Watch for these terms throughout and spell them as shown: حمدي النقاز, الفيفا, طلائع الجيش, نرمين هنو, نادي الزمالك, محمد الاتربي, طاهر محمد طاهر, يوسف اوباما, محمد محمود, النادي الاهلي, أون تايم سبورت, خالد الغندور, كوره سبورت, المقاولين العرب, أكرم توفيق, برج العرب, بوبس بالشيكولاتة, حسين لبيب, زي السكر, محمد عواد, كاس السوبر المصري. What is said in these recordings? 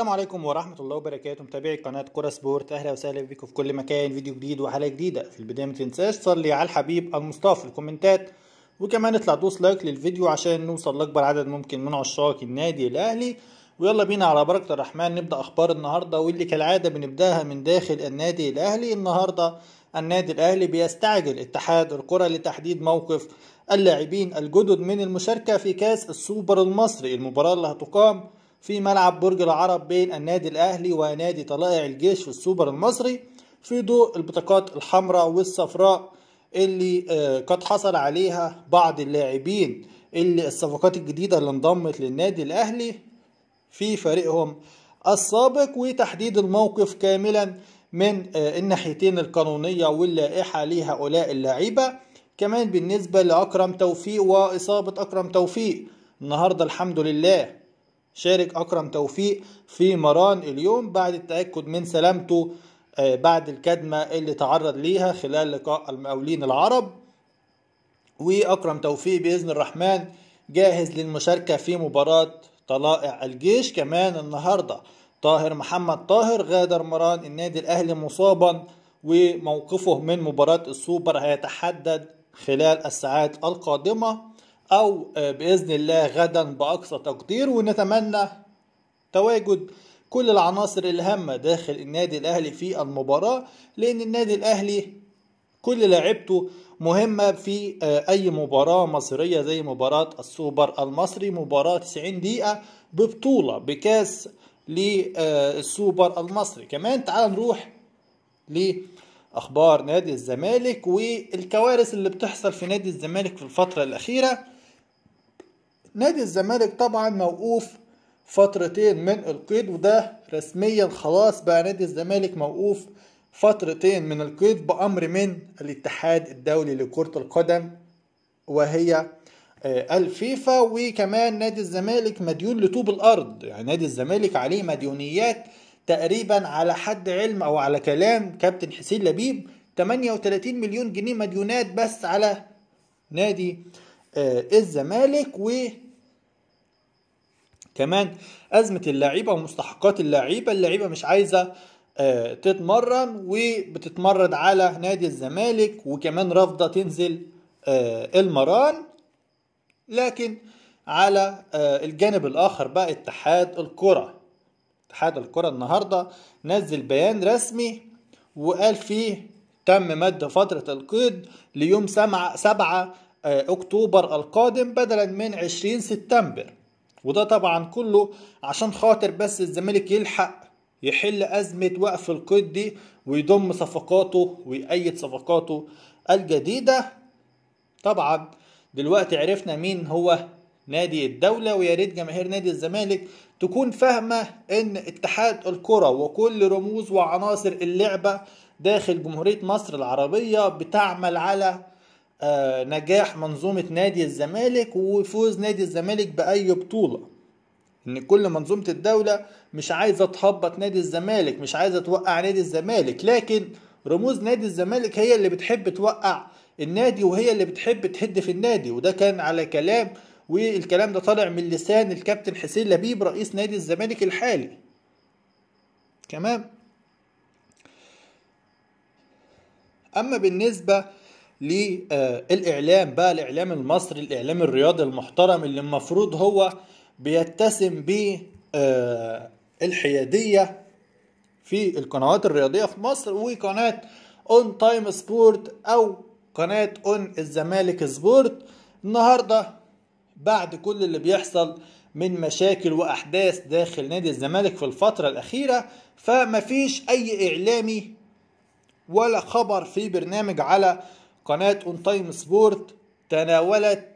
السلام عليكم ورحمة الله وبركاته. متابعي قناة كوره سبورت، أهلا وسهلا بكم في كل مكان، فيديو جديد وحلقة جديدة. في البداية ما تنساش تصلي على الحبيب المصطفى في الكومنتات، وكمان اطلع دوس لايك للفيديو عشان نوصل لأكبر عدد ممكن من عشاق النادي الأهلي. ويلا بينا على بركة الرحمن نبدأ أخبار النهاردة، واللي كالعادة بنبدأها من داخل النادي الأهلي. النهاردة النادي الأهلي بيستعجل اتحاد الكرة لتحديد موقف اللاعبين الجدد من المشاركة في كاس السوبر المصري، المباراة اللي هتقام في ملعب برج العرب بين النادي الأهلي ونادي طلائع الجيش في السوبر المصري، في ضوء البطاقات الحمراء والصفراء اللي قد حصل عليها بعض اللاعبين اللي الصفقات الجديدة اللي انضمت للنادي الأهلي في فريقهم السابق، وتحديد الموقف كاملا من الناحيتين القانونية واللائحة لهؤلاء اللاعيبة. كمان بالنسبة لأكرم توفيق وإصابة أكرم توفيق، النهاردة الحمد لله شارك أكرم توفيق في مران اليوم بعد التأكد من سلامته بعد الكدمة اللي تعرض ليها خلال لقاء المقاولين العرب. وأكرم توفيق بإذن الرحمن جاهز للمشاركة في مباراة طلائع الجيش. كمان النهاردة طاهر محمد طاهر غادر مران النادي الأهلي مصابا، وموقفه من مباراة السوبر هيتحدد خلال الساعات القادمة أو بإذن الله غدا بأقصى تقدير. ونتمنى تواجد كل العناصر الهامة داخل النادي الأهلي في المباراة، لأن النادي الأهلي كل لاعبته مهمة في أي مباراة مصرية زي مباراة السوبر المصري، مباراة 90 دقيقة ببطولة بكاس للسوبر المصري. كمان تعال نروح لأخبار نادي الزمالك والكوارث اللي بتحصل في نادي الزمالك في الفترة الأخيرة. نادي الزمالك طبعا موقوف فترتين من القيد، وده رسميا خلاص بقى نادي الزمالك موقوف فترتين من القيد بأمر من الاتحاد الدولي لكرة القدم وهي الفيفا. وكمان نادي الزمالك مديون لطوب الأرض، يعني نادي الزمالك عليه مديونيات تقريبا على حد علم أو على كلام كابتن حسين لبيب 38 مليون جنيه مديونات بس على نادي الزمالك. وكمان أزمة اللعيبة ومستحقات اللعيبة، اللعيبة مش عايزة تتمرن وبتتمرد على نادي الزمالك، وكمان رافضة تنزل المران. لكن على الجانب الآخر بقى اتحاد الكرة النهاردة نزل بيان رسمي وقال فيه تم مد فترة القيد ليوم 7 أكتوبر القادم بدلا من 20 سبتمبر، وده طبعا كله عشان خاطر بس الزمالك يلحق يحل أزمة وقف القيد دي ويضم صفقاته ويأيد صفقاته الجديدة. طبعا دلوقتي عرفنا مين هو نادي الدولة، ويا ريت جماهير نادي الزمالك تكون فاهمة إن اتحاد الكرة وكل رموز وعناصر اللعبة داخل جمهورية مصر العربية بتعمل على نجاح منظومة نادي الزمالك وفوز نادي الزمالك بأي بطولة. إن كل منظومة الدولة مش عايزة تهبط نادي الزمالك، مش عايزة توقع نادي الزمالك، لكن رموز نادي الزمالك هي اللي بتحب توقع النادي وهي اللي بتحب تهد في النادي. وده كان على كلام، والكلام ده طالع من لسان الكابتن حسين لبيب رئيس نادي الزمالك الحالي. تمام. أما بالنسبة للإعلام بقى، الإعلام المصري، الإعلام الرياضي المحترم اللي المفروض هو بيتسم بالحيادية في القنوات الرياضية في مصر، وقناة أون تايم سبورت أو قناة أون الزمالك سبورت. النهاردة بعد كل اللي بيحصل من مشاكل وأحداث داخل نادي الزمالك في الفترة الأخيرة، فمفيش أي إعلامي ولا خبر في برنامج على قناة أون تايم سبورت تناولت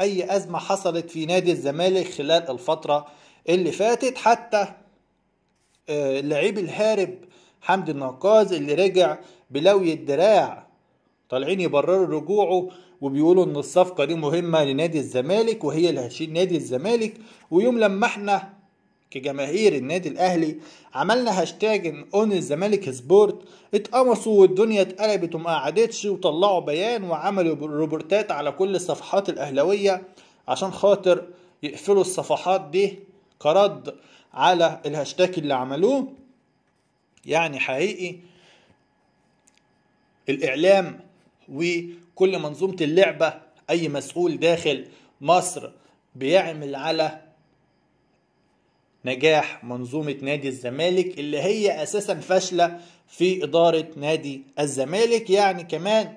أي أزمة حصلت في نادي الزمالك خلال الفترة اللي فاتت. حتى اللعيب الهارب حمدي النقاز اللي رجع بلوي الدراع، طالعين يبرروا رجوعه وبيقولوا إن الصفقة دي مهمة لنادي الزمالك وهي اللي هتشيل نادي الزمالك. ويوم لما احنا كجماهير النادي الأهلي عملنا هاشتاج أون الزمالك سبورت، اتقمصوا والدنيا اتقلبت وما قعدتش، وطلعوا بيان وعملوا روبورتات على كل الصفحات الأهلوية عشان خاطر يقفلوا الصفحات دي كرد على الهاشتاج اللي عملوه. يعني حقيقي الإعلام وكل منظومة اللعبة أي مسؤول داخل مصر بيعمل على نجاح منظومة نادي الزمالك اللي هي أساسا فاشلة في إدارة نادي الزمالك. يعني كمان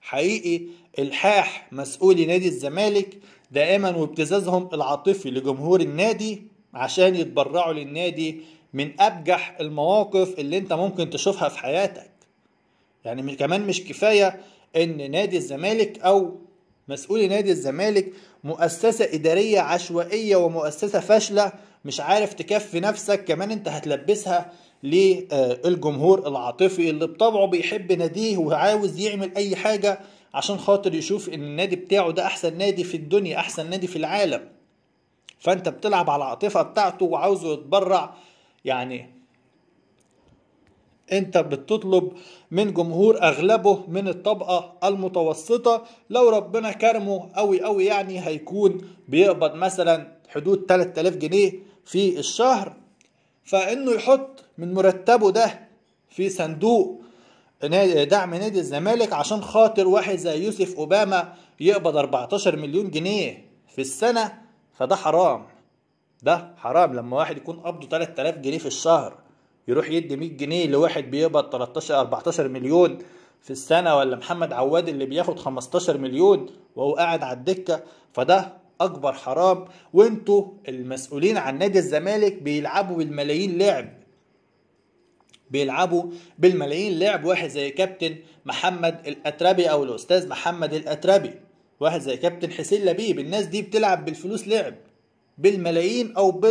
حقيقي الحاح مسؤولي نادي الزمالك دائما وابتزازهم العاطفي لجمهور النادي عشان يتبرعوا للنادي من أبجح المواقف اللي انت ممكن تشوفها في حياتك. يعني كمان مش كفاية ان نادي الزمالك او مسؤولي نادي الزمالك مؤسسة إدارية عشوائية ومؤسسة فاشلة مش عارف تكفي نفسك، كمان انت هتلبسها للجمهور العاطفي اللي بطبعه بيحب ناديه وعاوز يعمل اي حاجة عشان خاطر يشوف ان النادي بتاعه ده احسن نادي في الدنيا احسن نادي في العالم، فانت بتلعب على العاطفة بتاعته وعاوزه يتبرع. يعني انت بتطلب من جمهور اغلبه من الطبقة المتوسطة، لو ربنا كرمه قوي قوي يعني هيكون بيقبض مثلا حدود 3000 جنيه في الشهر، فانه يحط من مرتبه ده في صندوق دعم نادي الزمالك عشان خاطر واحد زي يوسف اوباما يقبض 14 مليون جنيه في السنة، فده حرام. ده حرام لما واحد يكون قبضه 3000 جنيه في الشهر يروح يدي 100 جنيه لواحد بيقبض 14 مليون في السنة، ولا محمد عواد اللي بياخد 15 مليون وهو قاعد على الدكة، فده أكبر حرام. وانتوا المسؤولين عن نادي الزمالك بيلعبوا بالملايين لعب، بيلعبوا بالملايين لعب. واحد زي كابتن محمد الاتربي أو الأستاذ محمد الاتربي، واحد زي كابتن حسين لبيب، الناس دي بتلعب بالفلوس لعب بالملايين أو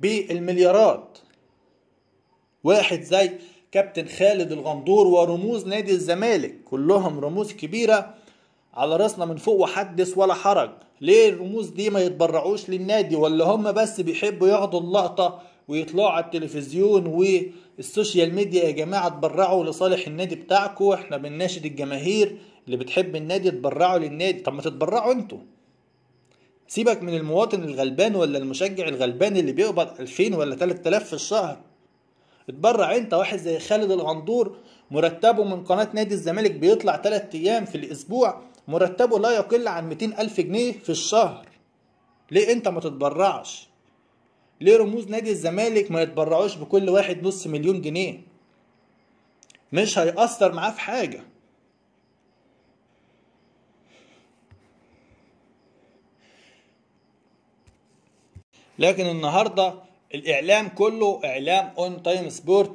بالمليارات. واحد زي كابتن خالد الغندور ورموز نادي الزمالك كلهم رموز كبيرة على رأسنا من فوق وحدث ولا حرج. ليه الرموز دي ما يتبرعوش للنادي، ولا هم بس بيحبوا ياخدوا اللقطة ويطلعوا على التلفزيون والسوشيال ميديا؟ يا جماعة تبرعوا لصالح النادي بتاعكم، احنا بنناشد الجماهير اللي بتحب النادي تبرعوا للنادي. طب ما تتبرعوا انتوا، سيبك من المواطن الغلبان ولا المشجع الغلبان اللي بيقبض 2000 ولا 3000 في الشهر، اتبرع انت. واحد زي خالد الغندور مرتبه من قناة نادي الزمالك بيطلع 3 ايام في الاسبوع، مرتبه لا يقل عن 200,000 جنيه في الشهر. ليه انت ما تتبرعش؟ ليه رموز نادي الزمالك ما يتبرعوش بكل واحد نص مليون جنيه؟ مش هيأثر معاه في حاجة. لكن النهاردة الإعلام كله إعلام أون تايم سبورت،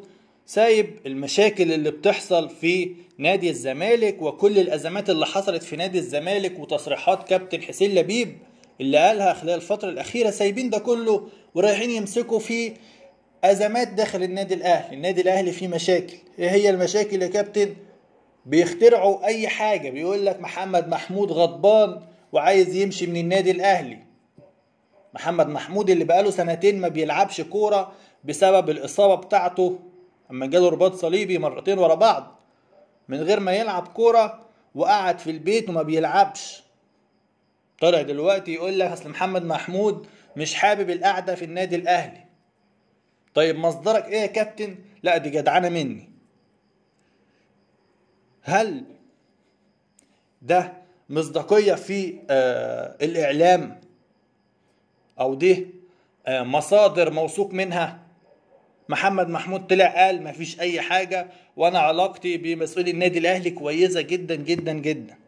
سايب المشاكل اللي بتحصل في نادي الزمالك وكل الأزمات اللي حصلت في نادي الزمالك وتصريحات كابتن حسين لبيب اللي قالها خلال الفترة الأخيرة، سايبين ده كله ورايحين يمسكوا في أزمات داخل النادي الأهلي. النادي الأهلي فيه مشاكل. إيه هي المشاكل يا كابتن؟ بيخترعوا أي حاجة، بيقول لك محمد محمود غضبان وعايز يمشي من النادي الأهلي. محمد محمود اللي بقاله سنتين ما بيلعبش كورة بسبب الإصابة بتاعته، أما جاله رباط صليبي مرتين ورا بعض من غير ما يلعب كورة وقعد في البيت وما بيلعبش. طلع دلوقتي يقول لك أصل محمد محمود مش حابب القعدة في النادي الأهلي. طيب مصدرك إيه يا كابتن؟ لا دي جدعانة مني. هل ده مصداقية في الإعلام؟ أو دي مصادر موثوق منها؟ محمد محمود طلع قال مفيش أي حاجة وأنا علاقتي بمسؤولي النادي الأهلي كويسة جدا جدا جدا.